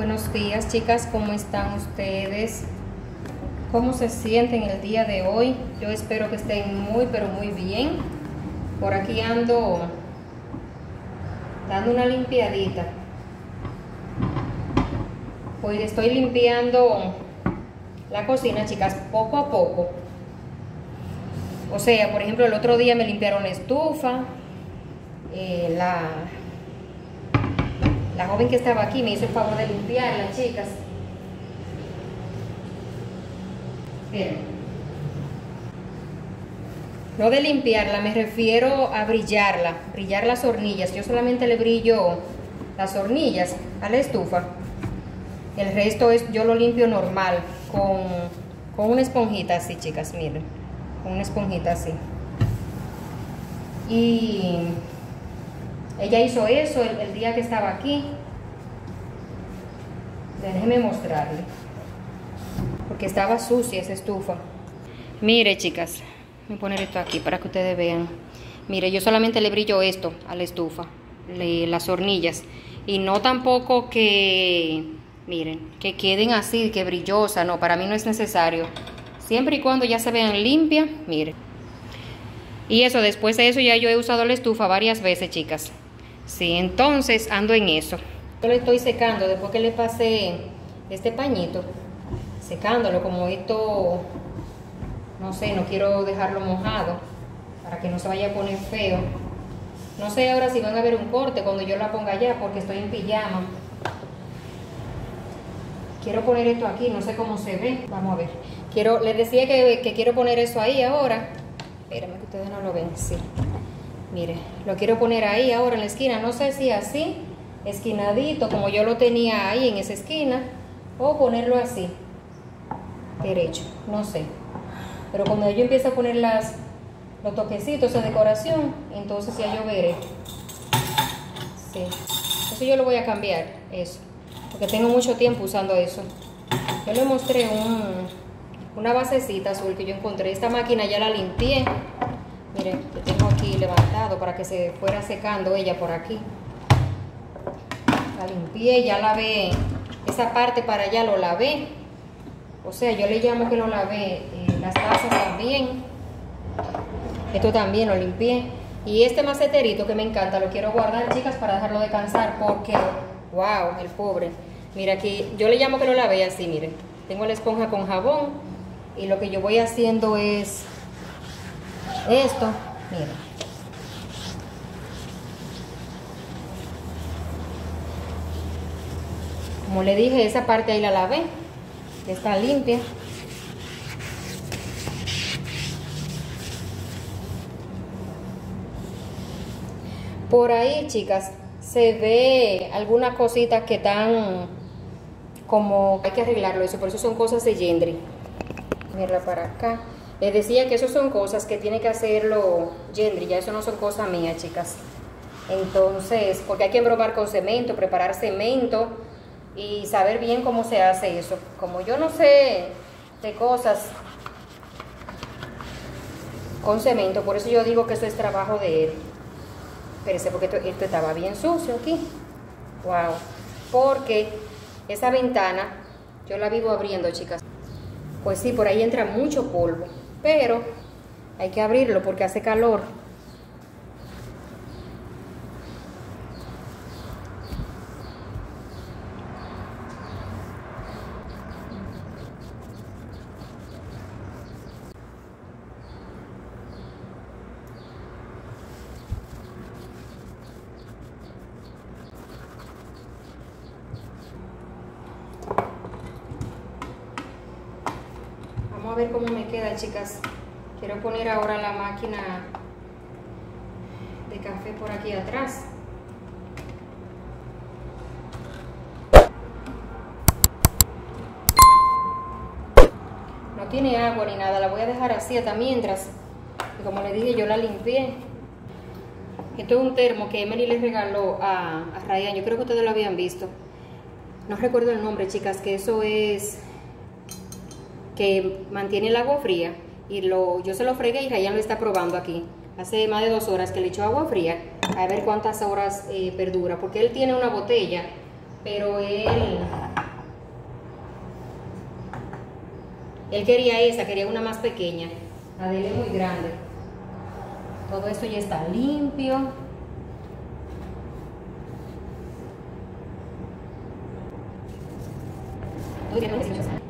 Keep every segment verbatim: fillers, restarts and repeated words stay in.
Buenos días, chicas, ¿cómo están ustedes? ¿Cómo se sienten el día de hoy? Yo espero que estén muy, pero muy bien. Por aquí ando dando una limpiadita. Hoy estoy limpiando la cocina, chicas, poco a poco. O sea, por ejemplo, el otro día me limpiaron la estufa. Eh, la, la joven que estaba aquí me hizo el favor de limpiarla, chicas. Bien. No de limpiarla, me refiero a brillarla, brillar las hornillas. Yo solamente le brillo las hornillas a la estufa. El resto es, yo lo limpio normal, con, con una esponjita así, chicas, miren. Con una esponjita así. Y ella hizo eso el, el día que estaba aquí. Déjenme mostrarle. Porque estaba sucia esa estufa. Mire, chicas, voy a poner esto aquí para que ustedes vean. Mire, yo solamente le brillo esto a la estufa, le, las hornillas. Y no tampoco que, miren, que queden así, que brillosa. No, para mí no es necesario. Siempre y cuando ya se vean limpias, miren. Y eso, después de eso ya yo he usado la estufa varias veces, chicas. Sí, entonces ando en eso. Yo le estoy secando después que le pasé este pañito. Secándolo, como esto, no sé, no quiero dejarlo mojado para que no se vaya a poner feo. No sé ahora si van a ver un corte cuando yo la ponga ya, porque estoy en pijama. Quiero poner esto aquí, no sé cómo se ve, vamos a ver. Quiero, les decía que, que quiero poner eso ahí ahora. Espérame que ustedes no lo ven, sí. Mire, lo quiero poner ahí ahora en la esquina, no sé si así, esquinadito, como yo lo tenía ahí en esa esquina, o ponerlo así. Derecho, no sé, pero cuando yo empiezo a poner las, los toquecitos de decoración, entonces ya yo veré. Sí, eso yo lo voy a cambiar, eso, porque tengo mucho tiempo usando eso. Yo le mostré un, una basecita azul que yo encontré. Esta máquina ya la limpié, miren, que tengo aquí levantado para que se fuera secando ella por aquí. La limpié, ya lavé esa parte para allá, lo lavé. O sea, yo le llamo que lo lavé, eh, las tazas también. Esto también lo limpié. Y este maceterito que me encanta, lo quiero guardar, chicas, para dejarlo descansar porque, wow, el pobre. Mira aquí, yo le llamo que lo lavé así, miren. Tengo la esponja con jabón y lo que yo voy haciendo es esto, miren. Como le dije, esa parte ahí la lavé. Está limpia. Por ahí, chicas, se ve algunas cositas que están como hay que arreglarlo. Eso, por eso son cosas de Gendry. Mira para acá. Les decía que eso son cosas que tiene que hacerlo Gendry. Ya eso no son cosas mías, chicas. Entonces, porque hay que embromar con cemento, preparar cemento. Y saber bien cómo se hace eso. Como yo no sé de cosas con cemento, por eso yo digo que eso es trabajo de él. Espérense, porque esto, esto estaba bien sucio aquí. Wow. Porque esa ventana yo la vivo abriendo, chicas. Pues sí, por ahí entra mucho polvo. Pero hay que abrirlo porque hace calor. A ver cómo me queda, chicas. Quiero poner ahora la máquina de café por aquí atrás. No tiene agua ni nada, la voy a dejar así hasta mientras. Y como les dije, yo la limpié. Esto es un termo que Emily les regaló a, a Ryan. Yo creo que ustedes lo habían visto. No recuerdo el nombre, chicas, que eso es... que mantiene el agua fría y lo, yo se lo fregué y Ryan lo está probando aquí. Hace más de dos horas que le echó agua fría, a ver cuántas horas eh, perdura, porque él tiene una botella pero él, él quería esa, quería una más pequeña, la de él es muy grande. Todo esto ya está limpio.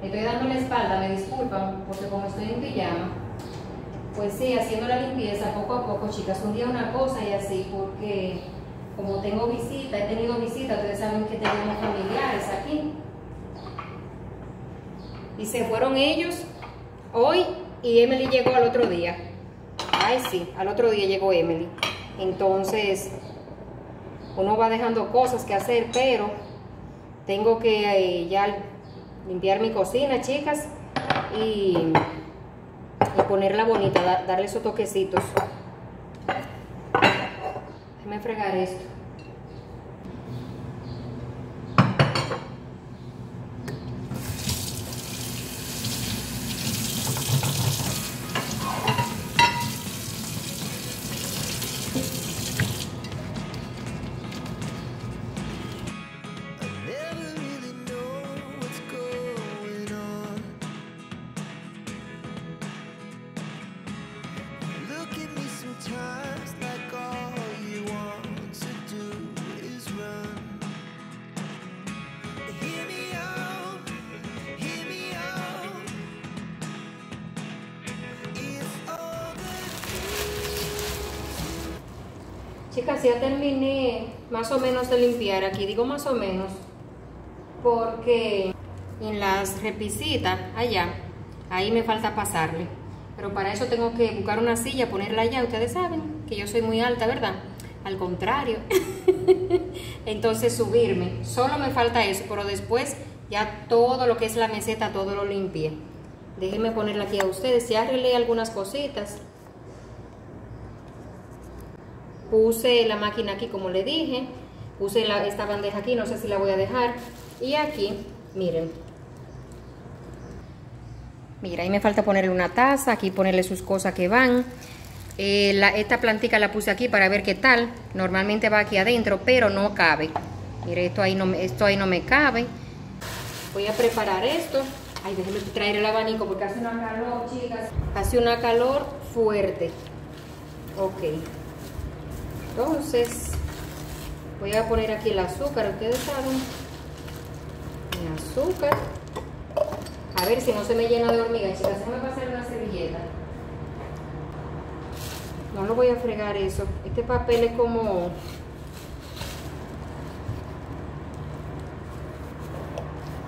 Estoy dando la espalda, me disculpan, porque como estoy en pijama, pues sí, haciendo la limpieza poco a poco, chicas, un día una cosa y así, porque como tengo visita, he tenido visita, ustedes saben que tenemos familiares aquí. Y se fueron ellos hoy y Emily llegó al otro día. Ay, sí, al otro día llegó Emily. Entonces, uno va dejando cosas que hacer, pero tengo que eh, ya limpiar mi cocina, chicas, y, y ponerla bonita, da, darle esos toquecitos. Déjame fregar esto. Chicas, ya terminé más o menos de limpiar aquí, digo más o menos, porque en las repisitas allá, ahí me falta pasarle. Pero para eso tengo que buscar una silla, ponerla allá. Ustedes saben que yo soy muy alta, ¿verdad? Al contrario. Entonces subirme, solo me falta eso, pero después ya todo lo que es la meseta, todo lo limpié. Déjenme ponerla aquí a ustedes, ya arreglé algunas cositas. Puse la máquina aquí, como le dije. Puse la, esta bandeja aquí, no sé si la voy a dejar. Y aquí, miren. Mira, ahí me falta ponerle una taza. Aquí ponerle sus cosas que van. Eh, la, esta plantica la puse aquí para ver qué tal. Normalmente va aquí adentro, pero no cabe. Mire, esto ahí no, esto ahí no me cabe. Voy a preparar esto. Ay, déjenme traer el abanico porque hace una calor, chicas. Hace una calor fuerte. Ok. Entonces, voy a poner aquí el azúcar, ustedes saben, el azúcar, a ver si no se me llena de hormigas, chicas, déjame pasar una servilleta. No lo voy a fregar eso, este papel es como,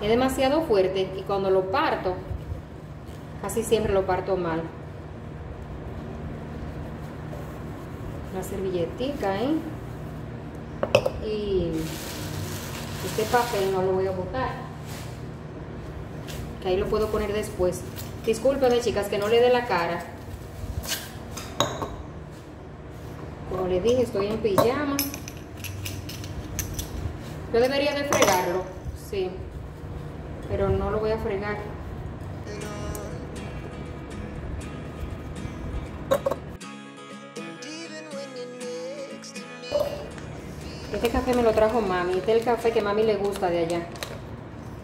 es demasiado fuerte y cuando lo parto, casi siempre lo parto mal. Una servilletica, ¿eh? Y este papel no lo voy a botar, que ahí lo puedo poner después. Discúlpeme, chicas, que no le dé la cara. Como les dije, estoy en pijama. Yo debería de fregarlo, sí, pero no lo voy a fregar. Este café me lo trajo mami, este es el café que mami le gusta de allá.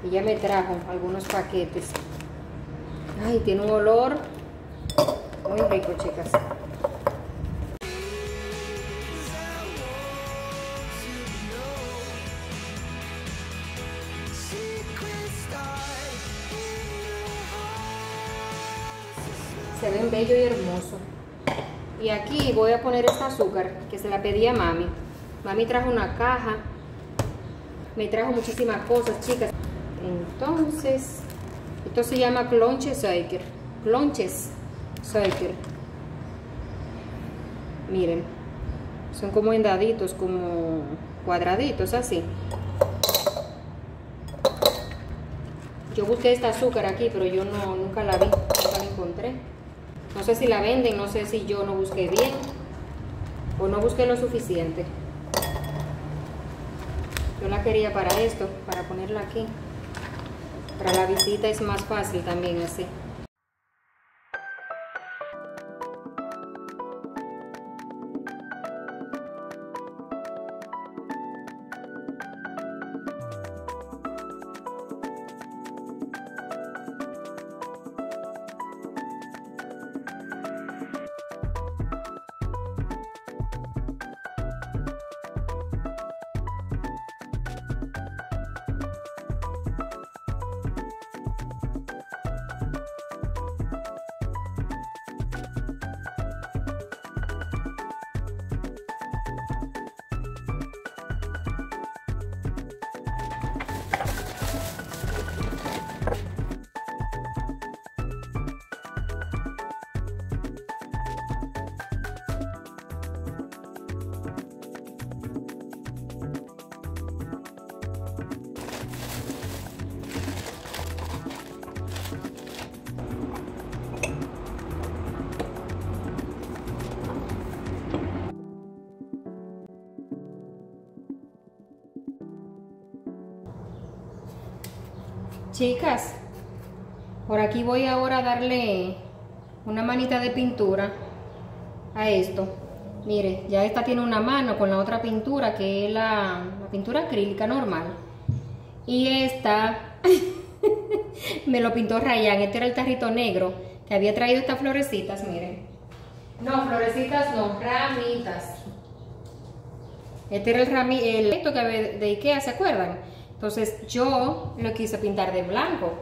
Y ya me trajo algunos paquetes. Ay, tiene un olor muy rico, chicas. Se ven bello y hermoso. Y aquí voy a poner este azúcar que se la pedí a mami. Mami trajo una caja, me trajo muchísimas cosas, chicas. Entonces, esto se llama Klontjes Zuiker. Klontjes Zuiker. Miren, son como endaditos, como cuadraditos, así. Yo busqué esta azúcar aquí, pero yo no, nunca la vi, nunca la encontré. No sé si la venden, no sé si yo no busqué bien o no busqué lo suficiente. Yo la quería para esto, para ponerla aquí. Para la visita es más fácil también así. Chicas, por aquí voy ahora a darle una manita de pintura a esto. Mire, ya esta tiene una mano con la otra pintura, que es la, la pintura acrílica normal. Y esta me lo pintó Rayán. Este era el tarrito negro que había traído estas florecitas, miren. No, florecitas no, ramitas. Este era el rami, el esto que de Ikea, ¿se acuerdan? Entonces yo lo quise pintar de blanco,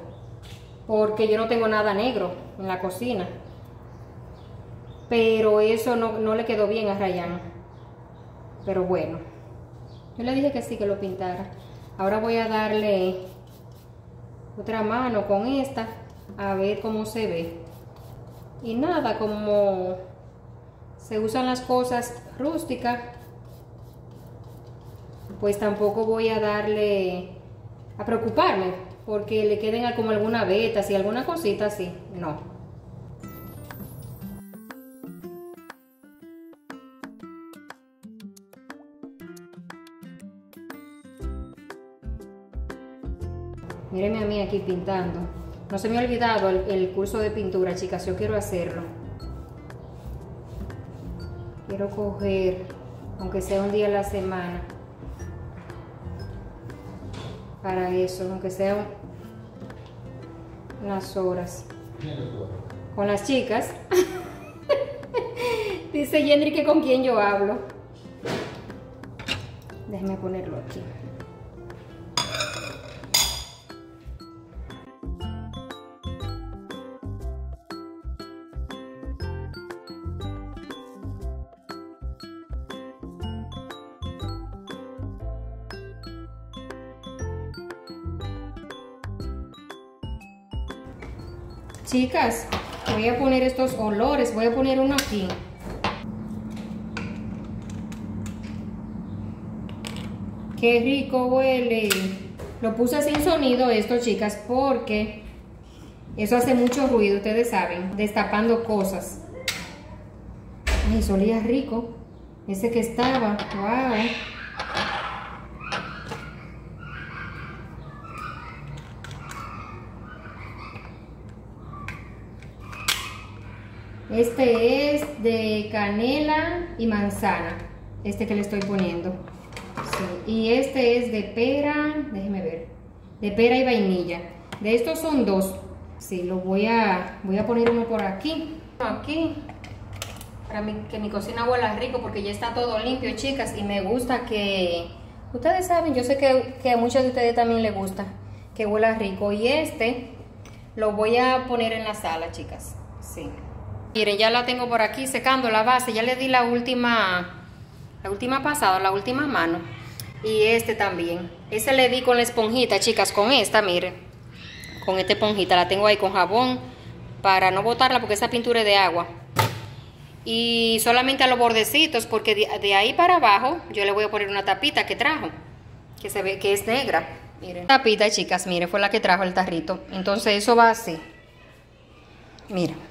porque yo no tengo nada negro en la cocina. Pero eso no, no le quedó bien a Rayán. Pero bueno, yo le dije que sí, que lo pintara. Ahora voy a darle otra mano con esta, a ver cómo se ve. Y nada, como se usan las cosas rústicas, pues tampoco voy a darle, a preocuparme, porque le queden como alguna veta, si alguna cosita así, no. Mírenme a mí aquí pintando. No se me ha olvidado el, el curso de pintura, chicas. Yo quiero hacerlo. Quiero coger, aunque sea un día a la semana, para eso, aunque sean unas horas. Con las chicas. Dice Yendri que con quién yo hablo. Déjenme ponerlo aquí. Chicas, voy a poner estos olores, voy a poner uno aquí. ¡Qué rico huele! Lo puse sin sonido esto, chicas, porque eso hace mucho ruido, ustedes saben, destapando cosas. Ay, solía rico ese que estaba. ¡Wow! Este es de canela y manzana, este que le estoy poniendo. Sí. Y este es de pera, déjeme ver, de pera y vainilla. De estos son dos. Sí, lo voy a, voy a poner uno por aquí, aquí, para mi, que mi cocina huela rico, porque ya está todo limpio, chicas. Y me gusta que, ustedes saben, yo sé que, que a muchos de ustedes también les gusta que huela rico. Y este lo voy a poner en la sala, chicas. Sí. Miren, ya la tengo por aquí secando la base. Ya le di la última, la última pasada, la última mano. Y este también. Ese le di con la esponjita, chicas, con esta, miren. Con esta esponjita, la tengo ahí con jabón para no botarla, porque esa pintura es de agua. Y solamente a los bordecitos, porque de, de ahí para abajo yo le voy a poner una tapita que trajo, que se ve que es negra. Miren, tapita, chicas, miren, fue la que trajo el tarrito. Entonces eso va así. Miren.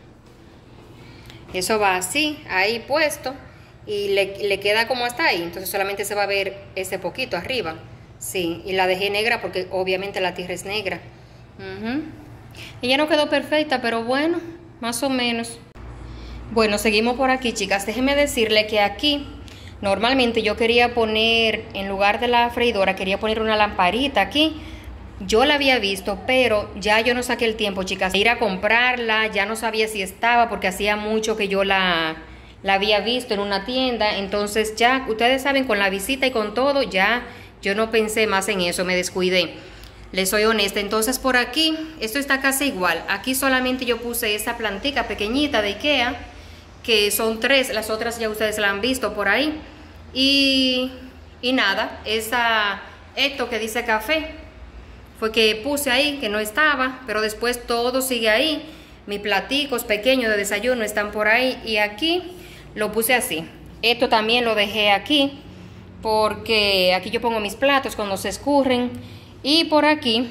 Eso va así, ahí puesto, y le, le queda como hasta ahí. Entonces solamente se va a ver ese poquito arriba. Sí, y la dejé negra porque obviamente la tierra es negra. Uh-huh. Y ya no quedó perfecta, pero bueno, más o menos. Bueno, seguimos por aquí, chicas. Déjenme decirle que aquí, normalmente yo quería poner, en lugar de la freidora, quería poner una lamparita aquí. Yo la había visto, pero ya yo no saqué el tiempo, chicas, de ir a comprarla. Ya no sabía si estaba, porque hacía mucho que yo la, la había visto en una tienda. Entonces ya, ustedes saben, con la visita y con todo, ya yo no pensé más en eso, me descuidé. Les soy honesta. Entonces por aquí, esto está casi igual. Aquí solamente yo puse esa plantica pequeñita de Ikea, que son tres, las otras ya ustedes la han visto por ahí. Y, y nada, esa, esto que dice café, fue que puse ahí, que no estaba, pero después todo sigue ahí. Mis platicos pequeños de desayuno están por ahí, y aquí lo puse así. Esto también lo dejé aquí, porque aquí yo pongo mis platos cuando se escurren. Y por aquí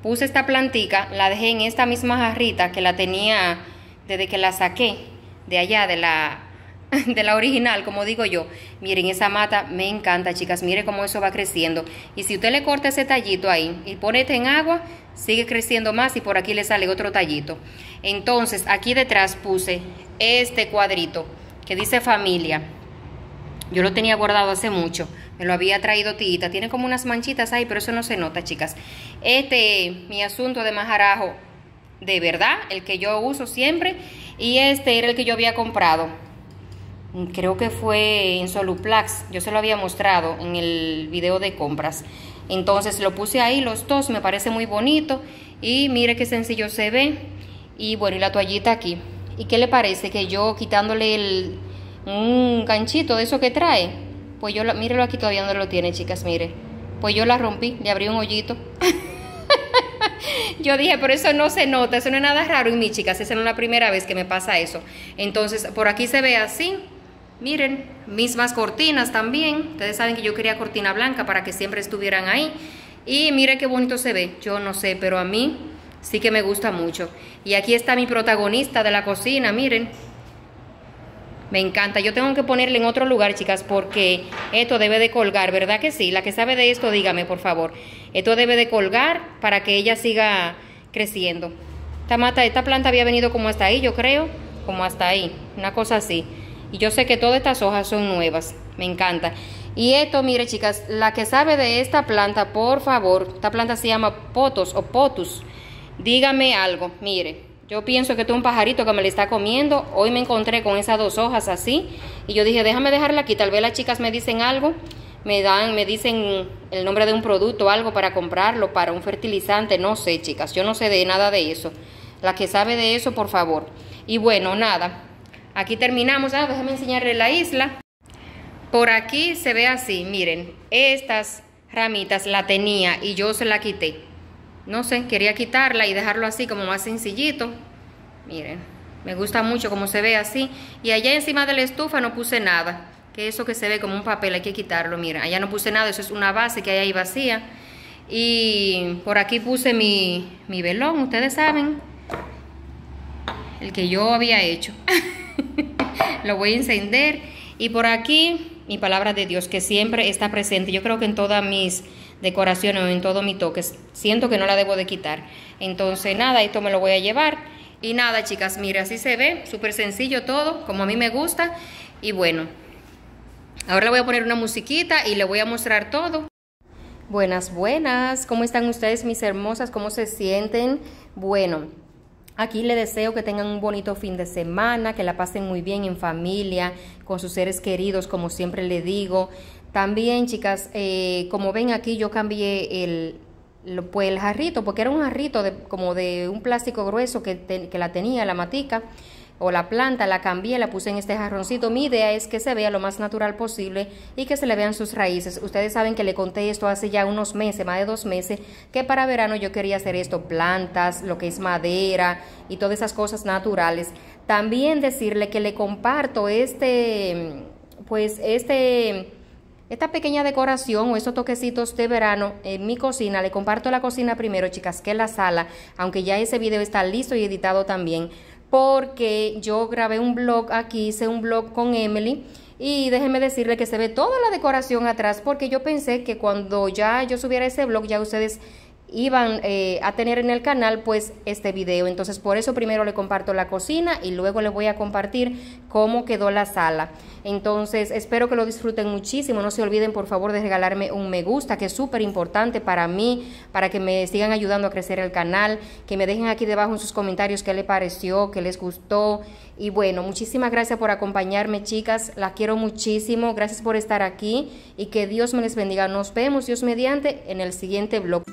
puse esta plantica, la dejé en esta misma jarrita que la tenía desde que la saqué de allá, de la, de la original, como digo yo. Miren, esa mata me encanta, chicas. Miren cómo eso va creciendo. Y si usted le corta ese tallito ahí y pone en agua, sigue creciendo más y por aquí le sale otro tallito. Entonces aquí detrás puse este cuadrito que dice familia. Yo lo tenía guardado hace mucho, me lo había traído Tita. Tiene como unas manchitas ahí, pero eso no se nota, chicas. Este, mi asunto de majarajo, de verdad, el que yo uso siempre. Y este era el que yo había comprado, creo que fue en Soluplax. Yo se lo había mostrado en el video de compras. Entonces lo puse ahí, los dos, me parece muy bonito. Y mire qué sencillo se ve. Y bueno, y la toallita aquí. ¿Y qué le parece que yo quitándole el... un ganchito de eso que trae? Pues yo, la, mírelo aquí, todavía no lo tiene, chicas, mire. Pues yo la rompí, le abrí un hoyito. Yo dije, pero eso no se nota, eso no es nada raro en mí, chicas. Esa no es la primera vez que me pasa eso. Entonces, por aquí se ve así. Miren, mismas cortinas también. Ustedes saben que yo quería cortina blanca para que siempre estuvieran ahí. Y miren qué bonito se ve. Yo no sé, pero a mí sí que me gusta mucho. Y aquí está mi protagonista de la cocina, miren. Me encanta. Yo tengo que ponerle en otro lugar, chicas, porque esto debe de colgar, ¿verdad que sí? La que sabe de esto, dígame, por favor. Esto debe de colgar para que ella siga creciendo. Esta mata, esta planta había venido como hasta ahí, yo creo. Como hasta ahí, una cosa así. Y yo sé que todas estas hojas son nuevas. Me encanta. Y esto, mire, chicas, la que sabe de esta planta, por favor. Esta planta se llama potos o potus. Dígame algo, mire. Yo pienso que esto es un pajarito que me le está comiendo. Hoy me encontré con esas dos hojas así. Y yo dije, déjame dejarla aquí. Tal vez las chicas me dicen algo. Me dan, me dicen el nombre de un producto, algo para comprarlo, para un fertilizante. No sé, chicas. Yo no sé de nada de eso. La que sabe de eso, por favor. Y bueno, nada. Aquí terminamos. Ah, déjame enseñarle la isla. Por aquí se ve así. Miren, estas ramitas la tenía y yo se la quité. No sé, quería quitarla y dejarlo así como más sencillito. Miren, me gusta mucho como se ve así. Y allá encima de la estufa no puse nada. Que eso que se ve como un papel hay que quitarlo, miren. Allá no puse nada, eso es una base que hay ahí vacía. Y por aquí puse mi, mi velón, ustedes saben. El que yo había hecho. Lo voy a encender. Y por aquí, mi palabra de Dios, que siempre está presente. Yo creo que en todas mis... decoraciones o en todo mi toque, siento que no la debo de quitar. Entonces nada, esto me lo voy a llevar. Y nada, chicas, mira, así se ve, súper sencillo todo, como a mí me gusta. Y bueno, ahora le voy a poner una musiquita y le voy a mostrar todo. Buenas, buenas, ¿cómo están ustedes, mis hermosas? ¿Cómo se sienten? Bueno, aquí les deseo que tengan un bonito fin de semana, que la pasen muy bien en familia, con sus seres queridos, como siempre le digo. También, chicas, eh, como ven aquí, yo cambié el, pues el jarrito, porque era un jarrito de, como de un plástico grueso que, te, que la tenía, la matica o la planta, la cambié, la puse en este jarroncito. Mi idea es que se vea lo más natural posible y que se le vean sus raíces. Ustedes saben que le conté esto hace ya unos meses, más de dos meses, que para verano yo quería hacer esto, plantas, lo que es madera y todas esas cosas naturales. También decirle que le comparto este, pues este... esta pequeña decoración o estos toquecitos de verano en mi cocina. Le comparto la cocina primero, chicas, que la sala, aunque ya ese video está listo y editado también, porque yo grabé un vlog aquí, hice un vlog con Emily, y déjenme decirle que se ve toda la decoración atrás, porque yo pensé que cuando ya yo subiera ese vlog, ya ustedes iban eh, a tener en el canal pues este video. Entonces por eso primero le comparto la cocina y luego les voy a compartir cómo quedó la sala. Entonces espero que lo disfruten muchísimo. No se olviden, por favor, de regalarme un me gusta, que es súper importante para mí, para que me sigan ayudando a crecer el canal. Que me dejen aquí debajo en sus comentarios qué les pareció, qué les gustó. Y bueno, muchísimas gracias por acompañarme, chicas. Las quiero muchísimo. Gracias por estar aquí y que Dios me les bendiga. Nos vemos, Dios mediante, en el siguiente vlog.